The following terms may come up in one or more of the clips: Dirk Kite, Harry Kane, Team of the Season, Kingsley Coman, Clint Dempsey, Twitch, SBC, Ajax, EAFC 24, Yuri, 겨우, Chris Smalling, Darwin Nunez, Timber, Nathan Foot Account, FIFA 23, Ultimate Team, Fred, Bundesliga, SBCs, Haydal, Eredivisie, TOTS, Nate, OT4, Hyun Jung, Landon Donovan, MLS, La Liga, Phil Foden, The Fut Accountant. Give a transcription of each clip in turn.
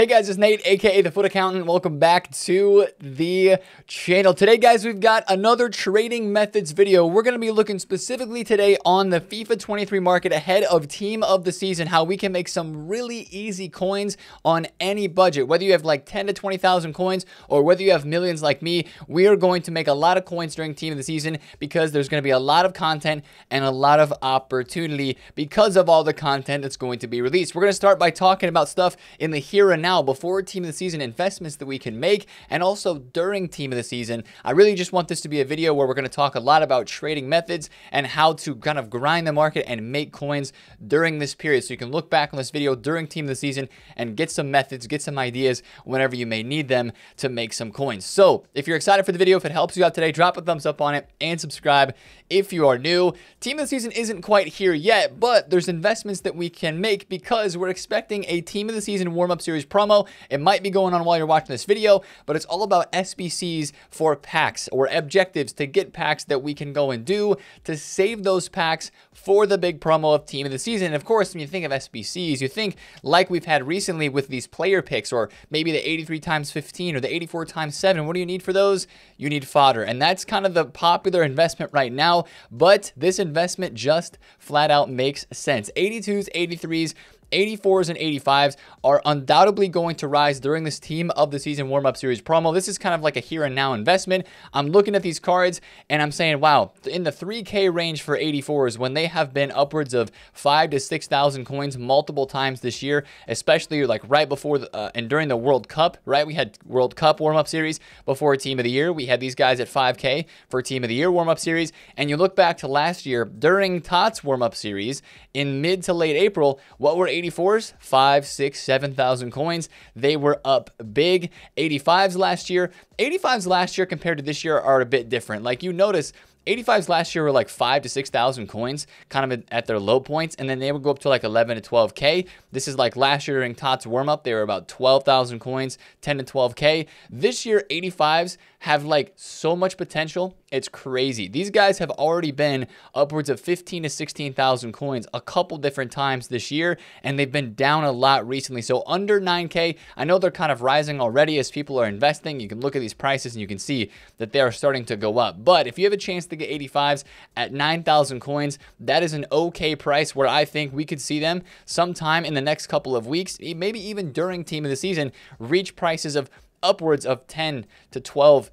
Hey guys, it's Nate, aka The Fut Accountant. Welcome back to the channel. Today, guys, we've got another trading methods video. We're going to be looking specifically today on the FIFA 23 market ahead of Team of the Season, how we can make some really easy coins on any budget. Whether you have like 10 to 20,000 coins or whether you have millions like me, we are going to make a lot of coins during Team of the Season because there's going to be a lot of content and a lot of opportunity because of all the content that's going to be released. We're going to start by talking about stuff in the here and now before Team of the Season, investments that we can make, and also during Team of the Season. I really just want this to be a video where we're going to talk a lot about trading methods and how to kind of grind the market and make coins during this period, so you can look back on this video during Team of the Season and get some methods, get some ideas whenever you may need them to make some coins. So if you're excited for the video, if it helps you out today, drop a thumbs up on it and subscribe if you are new. Team of the Season isn't quite here yet, but there's investments that we can make because we're expecting a Team of the Season warm-up series promo. It might be going on while you're watching this video, but it's all about SBCs for packs, or objectives to get packs that we can go and do to save those packs for the big promo of Team of the Season. And of course, when you think of SBCs, you think like we've had recently with these player picks, or maybe the 83x15 or the 84x7. What do you need for those? You need fodder. And that's kind of the popular investment right now, but this investment just flat out makes sense. 82s, 83s, 84s and 85s are undoubtedly going to rise during this Team of the Season warm-up series promo. This is kind of like a here and now investment. I'm looking at these cards and I'm saying, wow, in the 3K range for 84s, when they have been upwards of 5,000 to 6,000 coins multiple times this year, especially like right before the, and during the World Cup, right? We had World Cup warm-up series before Team of the Year. We had these guys at 5K for Team of the Year warm-up series. And you look back to last year during TOTS warm-up series in mid to late April, what were 84s? 5,000, 6,000, 7,000 coins. They were up big. 85s last year. 85s last year compared to this year are a bit different. Like you notice 85s last year were like 5,000 to 6,000 coins, kind of at their low points, and then they would go up to like 11 to 12K. This is like last year during TOTS warm-up, they were about 12,000 coins, 10 to 12K. This year, 85s have like so much potential. It's crazy. These guys have already been upwards of 15 to 16,000 coins a couple different times this year, and they've been down a lot recently. So under 9K, I know they're kind of rising already as people are investing. You can look at these prices and you can see that they are starting to go up. But if you have a chance to get 85s at 9,000 coins, that is an okay price where I think we could see them sometime in the next couple of weeks, maybe even during Team of the Season, reach prices of upwards of 10 to 12,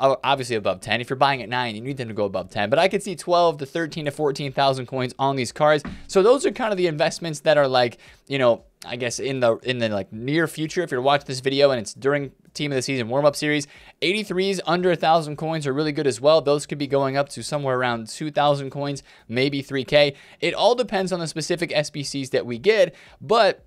obviously above 10. If you're buying at 9, you need them to go above 10. But I could see 12 to 13 to 14,000 coins on these cards. So those are kind of the investments that are like, you know, I guess in the like near future, if you're watching this video and it's during Team of the Season warm-up series. 83s under 1,000 coins are really good as well. Those could be going up to somewhere around 2,000 coins, maybe 3K. It all depends on the specific SBCs that we get, but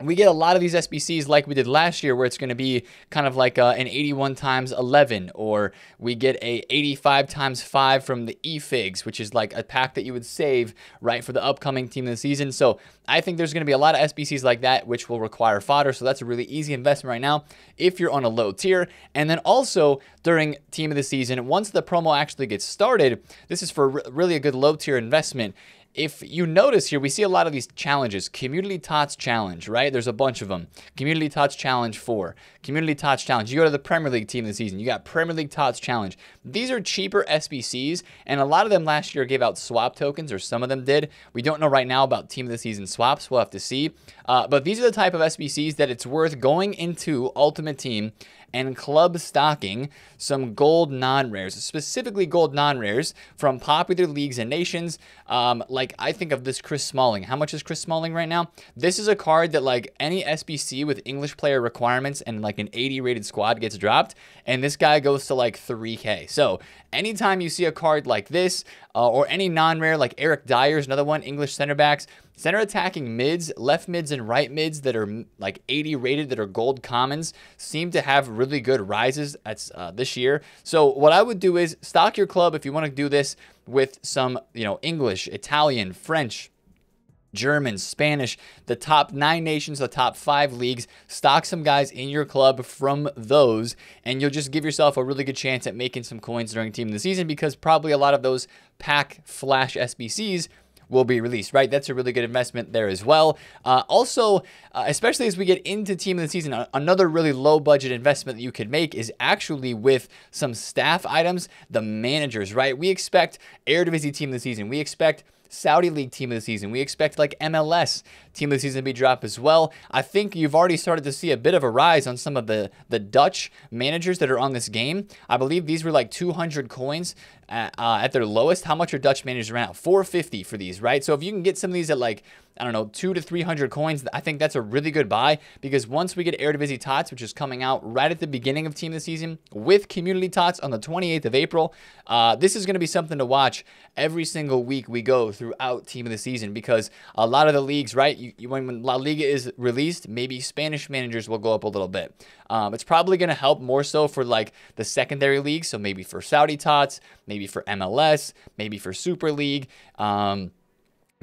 we get a lot of these SBCs like we did last year where it's going to be kind of like an 81x11, or we get a 85x5 from the eFigs, which is like a pack that you would save right for the upcoming Team of the Season. So I think there's going to be a lot of SBCs like that, which will require fodder. So that's a really easy investment right now if you're on a low tier. And then also during Team of the Season, once the promo actually gets started, this is for really a good low tier investment. If you notice here, we see a lot of these challenges. Community TOTS Challenge, right? There's a bunch of them. Community TOTS Challenge 4. Community TOTS Challenge. You go to the Premier League Team of the Season. You got Premier League TOTS Challenge. These are cheaper SBCs, and a lot of them last year gave out swap tokens, or some of them did. We don't know right now about Team of the Season swaps. We'll have to see. But these are the type of SBCs that it's worth going into Ultimate Team and club stocking some gold non-rares, specifically gold non-rares from popular leagues and nations. Like I think of this Chris Smalling. How much is Chris Smalling right now? This is a card that like any SBC with English player requirements and like an 80 rated squad gets dropped, and this guy goes to like 3K. So anytime you see a card like this, or any non-rare, like Eric Dyer's another one, English center backs, center attacking mids, left mids and right mids that are like 80 rated, that are gold commons, seem to have really good rises at, this year. So what I would do is stock your club if you want to do this with some, you know, English, Italian, French, German, Spanish, the top 9 nations, the top 5 leagues. Stock some guys in your club from those, and you'll just give yourself a really good chance at making some coins during Team of the Season, because probably a lot of those pack flash SBCs will be released, right? That's a really good investment there as well. Also, especially as we get into Team of the Season, another really low budget investment that you could make is actually with some staff items, the managers, right? We expect Eredivisie Team of the Season. We expect Saudi League Team of the Season. We expect like MLS Team of the Season to be dropped as well. I think you've already started to see a bit of a rise on some of the Dutch managers that are on this game. I believe these were like 200 coins at their lowest. How much are Dutch managers around? 450 for these, right? So if you can get some of these at like, I don't know, 200 to 300 coins, I think that's a really good buy, because once we get Eredivisie TOTS, which is coming out right at the beginning of Team of the Season with Community TOTS on the 28th of April, this is going to be something to watch every single week we go throughout Team of the Season, because a lot of the leagues, right, when La Liga is released, maybe Spanish managers will go up a little bit. It's probably going to help more so for like the secondary leagues, so maybe for Saudi TOTS, maybe for MLS, maybe for Super League,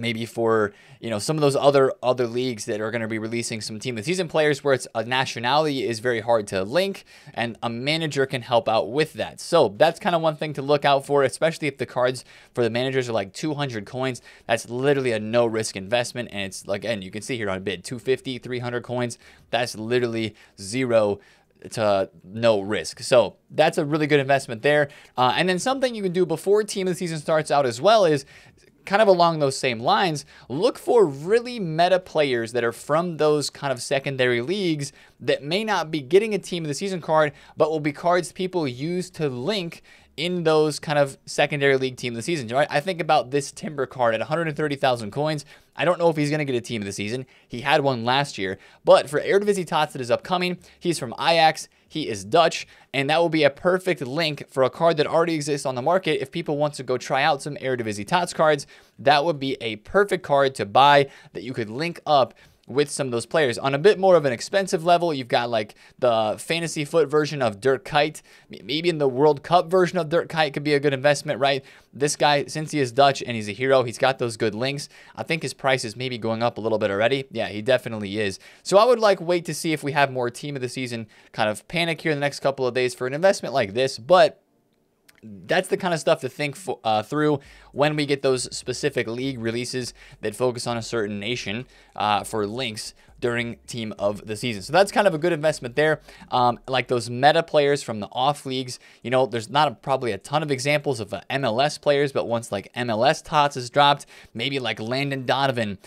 maybe for, you know, some of those other leagues that are going to be releasing some Team of the Season players where it's a nationality is very hard to link, and a manager can help out with that. So that's kind of one thing to look out for, especially if the cards for the managers are like 200 coins. That's literally a no risk investment, and it's like, and you can see here on bid 250, 300 coins. That's literally zero to no risk. So that's a really good investment there. And then something you can do before Team of the Season starts out as well is, kind of along those same lines, look for really meta players that are from those kind of secondary leagues that may not be getting a Team of the Season card, but will be cards people use to link in those kind of secondary league Team of the Season, right? I think about this Timber card at 130,000 coins. I don't know if he's going to get a Team of the Season. He had one last year, but for Eredivisie TOTS that is upcoming, he's from Ajax. He is Dutch, and that will be a perfect link for a card that already exists on the market. If people want to go try out some Eredivisie TOTS cards, that would be a perfect card to buy that you could link up with some of those players. On a bit more of an expensive level, you've got like the fantasy foot version of Dirk Kite. Maybe in the World Cup version of Dirk Kite could be a good investment, right? This guy, since he is Dutch and he's a hero, he's got those good links. I think his price is maybe going up a little bit already. Yeah, he definitely is. So I would like wait to see if we have more Team of the Season kind of panic here in the next couple of days for an investment like this, but that's the kind of stuff to think through when we get those specific league releases that focus on a certain nation for links during Team of the Season. So that's kind of a good investment there. Like those meta players from the off leagues, you know, there's not probably a ton of examples of MLS players, but once like MLS TOTS is dropped, maybe like Landon Donovan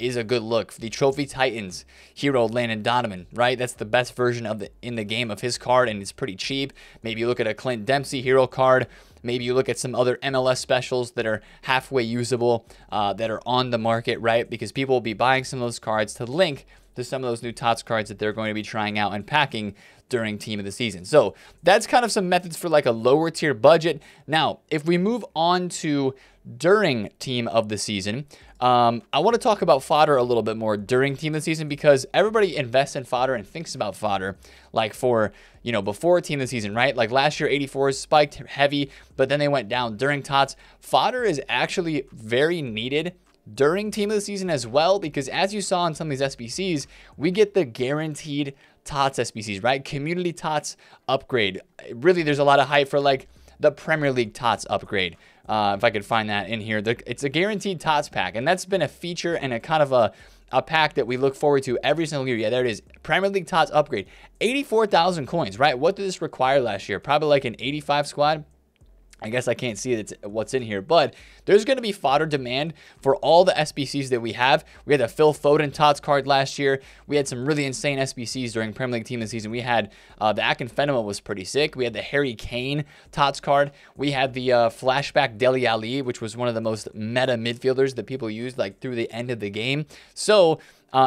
is a good look. The Trophy Titans hero Landon Donovan, right? That's the best version of in the game of his card, and it's pretty cheap. Maybe you look at a Clint Dempsey hero card. Maybe you look at some other MLS specials that are halfway usable, that are on the market, right? Because people will be buying some of those cards to link to some of those new TOTS cards that they're going to be trying out and packing during Team of the Season. So that's kind of some methods for like a lower tier budget. Now, if we move on to during Team of the Season, I want to talk about fodder a little bit more during Team of the Season, because everybody invests in fodder and thinks about fodder like for, you know, before Team of the Season, right? Like last year, 84s spiked heavy, but then they went down during TOTS. Fodder is actually very needed during Team of the Season as well, because as you saw in some of these SBCs, we get the guaranteed TOTS SBCs, right? Community TOTS upgrade. Really, there's a lot of hype for like the Premier League TOTS upgrade. If I could find that in here, it's a guaranteed TOTS pack, and that's been a feature and a kind of a pack that we look forward to every single year. Yeah, there it is. Premier League TOTS upgrade, 84,000 coins, right? What did this require last year? Probably like an 85 squad. I guess I can't see what's in here, but there's going to be fodder demand for all the SBCs that we have. We had a Phil Foden TOTS card last year. We had some really insane SBCs during Premier League Team of the Season. We had the Akin Fenema was pretty sick. We had the Harry Kane TOTS card. We had the flashback Dele Alli, which was one of the most meta midfielders that people used like through the end of the game. So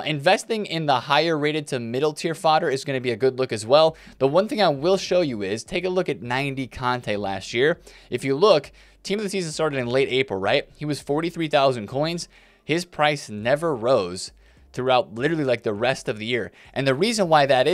investing in the higher rated to middle tier fodder is going to be a good look as well. The one thing I will show you is take a look at 90 Conte last year. If you look, Team of the Season started in late April, right? He was 43,000 coins. His price never rose throughout literally like the rest of the year. And the reason why that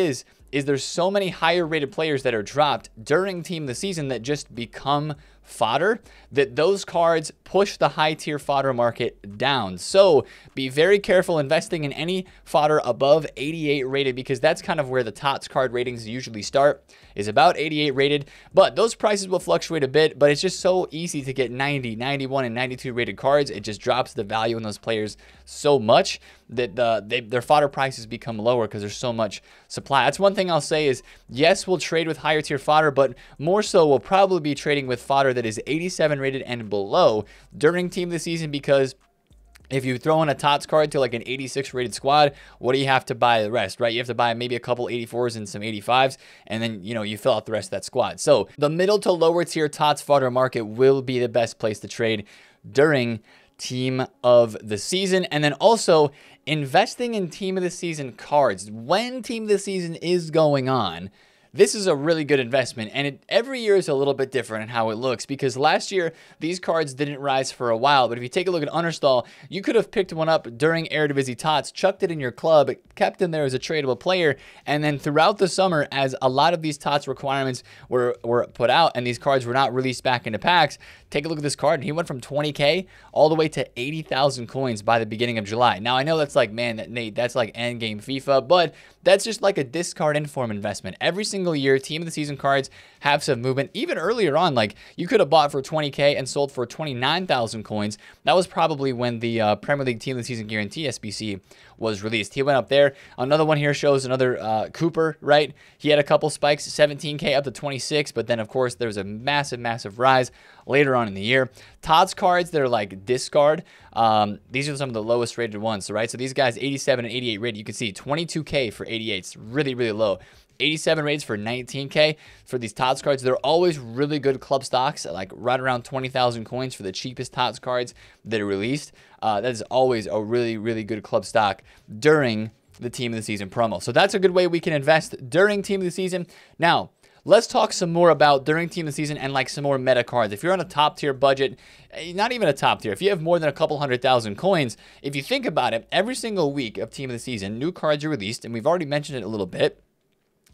is there's so many higher rated players that are dropped during Team of the Season that just become fodder, that those cards push the high tier fodder market down. So be very careful investing in any fodder above 88 rated, because that's kind of where the TOTS card ratings usually start, is about 88 rated. But those prices will fluctuate a bit, but it's just so easy to get 90, 91, and 92 rated cards. It just drops the value in those players so much that their fodder prices become lower because there's so much supply. That's one thing I'll say is, yes, we'll trade with higher tier fodder, but more so we'll probably be trading with fodder that is 87 rated and below during Team of the Season, because if you throw in a TOTS card to like an 86 rated squad, what do you have to buy the rest, right? You have to buy maybe a couple 84s and some 85s, and then, you know, you fill out the rest of that squad. So the middle to lower tier TOTS fodder market will be the best place to trade during Team of the Season. And then also investing in Team of the Season cards. When Team of the Season is going on, this is a really good investment, and every year is a little bit different in how it looks, because last year, these cards didn't rise for a while, but if you take a look at Understall, you could have picked one up during Eredivisie TOTS, chucked it in your club, kept him there as a tradable player, and then throughout the summer, as a lot of these TOTS requirements were put out and these cards were not released back into packs, take a look at this card, and he went from 20K all the way to 80,000 coins by the beginning of July. Now, I know that's like, man, Nate, that's like end game FIFA, but that's just like a discard inform investment. Every single year, Team of the Season cards have some movement. Even earlier on, like, you could have bought for 20K and sold for 29,000 coins. That was probably when the Premier League Team of the Season Guarantee SBC was released. He went up there. Another one here shows another Cooper, right? He had a couple spikes, 17K up to 26, but then, of course, there was a massive, massive rise later on in the year. TOTS cards, they're like discard. These are some of the lowest rated ones, right? So these guys, 87 and 88 rated, you can see 22K for 88. It's really, really low. 87 rates for 19K for these TOTS cards. They're always really good club stocks, like right around 20,000 coins for the cheapest TOTS cards that are released. That is always a really, really good club stock during the Team of the Season promo. So that's a good way we can invest during Team of the Season. Now, let's talk some more about during Team of the Season and like some more meta cards. If you're on a top tier budget, not even a top tier, if you have more than a couple 100,000 coins, if you think about it, every single week of Team of the Season, new cards are released, and we've already mentioned it a little bit.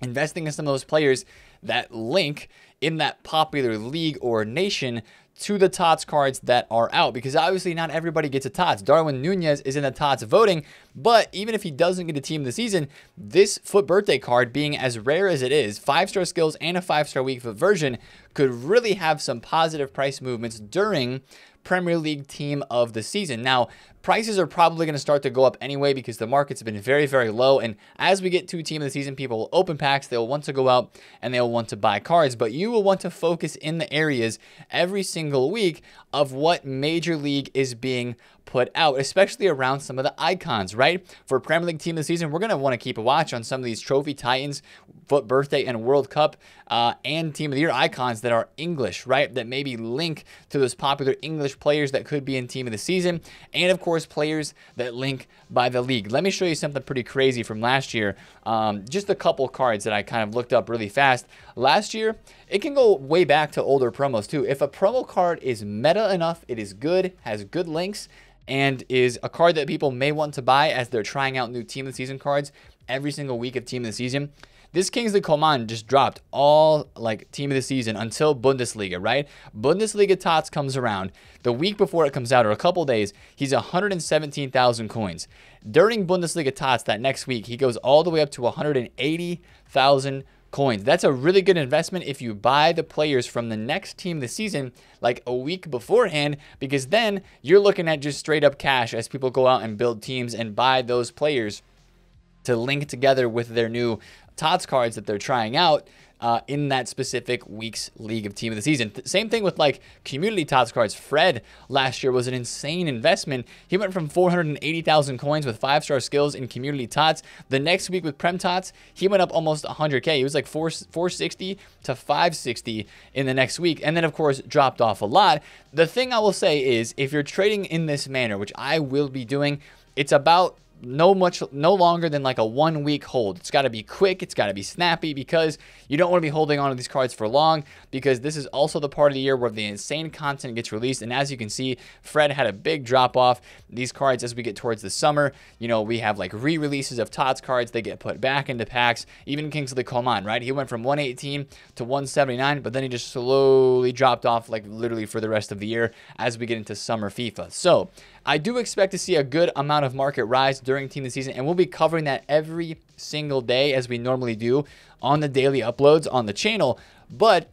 Investing in some of those players that link in that popular league or nation to the TOTS cards that are out, because obviously not everybody gets a TOTS. Darwin Nunez is in the TOTS voting, but even if he doesn't get a Team of the Season, this Foot birthday card, being as rare as it is, 5-star skills and a 5-star weak foot version, could really have some positive price movements during Premier League Team of the Season. Now, prices are probably going to start to go up anyway, because the market's been very, very low. And as we get to Team of the Season, people will open packs, they'll want to go out, and they'll want to buy cards. But you will want to focus in the areas every single week of what major league is being put out, especially around some of the icons, right? For Premier League Team of the Season, we're going to want to keep a watch on some of these Trophy Titans, Foot Birthday, and World Cup, and Team of the Year icons that are English, right? That maybe link to those popular English players that could be in Team of the Season. And of course, players that link by the league. Let me show you something pretty crazy from last year. Just a couple cards that I kind of looked up really fast. Last year, it can go way back to older promos too. If a promo card is meta enough, it is good, has good links, and is a card that people may want to buy as they're trying out new Team of the Season cards every single week of Team of the Season. This Kingsley Coman just dropped all like Team of the Season until Bundesliga, right? Bundesliga TOTS comes around. The week before it comes out, or a couple days, he's 117,000 coins. During Bundesliga TOTS that next week, he goes all the way up to 180,000 coins. That's a really good investment if you buy the players from the next Team this season like a week beforehand, because then you're looking at just straight up cash as people go out and build teams and buy those players to link together with their new TOTS cards that they're trying out in that specific week's league of Team of the Season. Same thing with like community TOTS cards. Fred last year was an insane investment. He went from 480,000 coins with 5-star skills in community TOTS. The next week with Prem TOTS, he went up almost 100K. He was like 460 to 560 in the next week. And then of course dropped off a lot. The thing I will say is, if you're trading in this manner, which I will be doing, it's about no longer than like a 1 week hold. It's got to be quick. It's got to be snappy, because you don't want to be holding on to these cards for long, because this is also the part of the year where the insane content gets released. And as you can see, Fred had a big drop off. These cards, as we get towards the summer, you know, we have like re-releases of TOTS cards. They get put back into packs. Even Kingsley Coman, right? He went from 118 to 179, but then he just slowly dropped off, like literally for the rest of the year as we get into summer FIFA. So I do expect to see a good amount of market rise during Team of the Season, and we'll be covering that every single day as we normally do on the daily uploads on the channel. But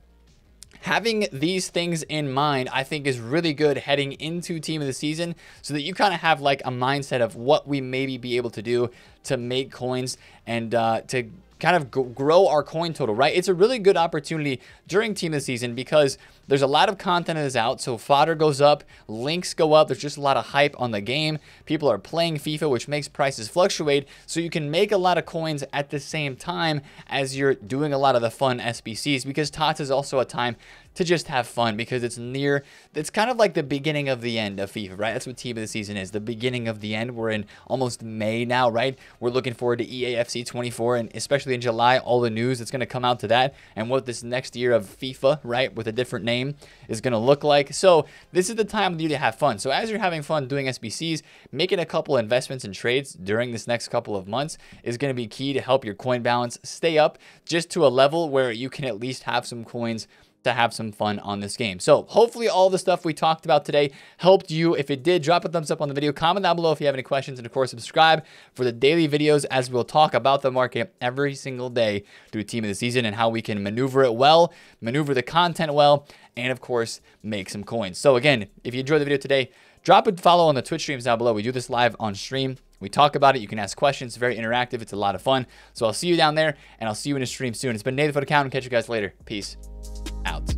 having these things in mind, I think, is really good heading into Team of the Season, so that you kind of have like a mindset of what we maybe be able to do to make coins and to kind of grow our coin total, right? It's a really good opportunity during Team of the Season because there's a lot of content that is out. So fodder goes up, links go up. There's just a lot of hype on the game. People are playing FIFA, which makes prices fluctuate. So you can make a lot of coins at the same time as you're doing a lot of the fun SBCs, because TOTS is also a time to just have fun, because it's kind of like the beginning of the end of FIFA, right? That's what Team of the Season is, the beginning of the end. We're in almost May now, right? We're looking forward to EAFC 24, and especially in July, all the news that's going to come out to that, and what this next year of FIFA, right, with a different name, is going to look like. So this is the time of the year to have fun. So as you're having fun doing SBCs, making a couple investments and trades during this next couple of months is going to be key to help your coin balance stay up just to a level where you can at least have some coins to have some fun on this game. So hopefully all the stuff we talked about today helped you. If it did, drop a thumbs up on the video, comment down below if you have any questions, and of course subscribe for the daily videos, as we'll talk about the market every single day through Team of the Season and how we can maneuver it well, maneuver the content well, and of course make some coins. So again, if you enjoyed the video today, drop a follow on the Twitch streams down below. We do this live on stream. We talk about it. You can ask questions. It's very interactive. It's a lot of fun. So I'll see you down there, and I'll see you in a stream soon. It's been Nathan Foot Account. Catch you guys later. Peace out.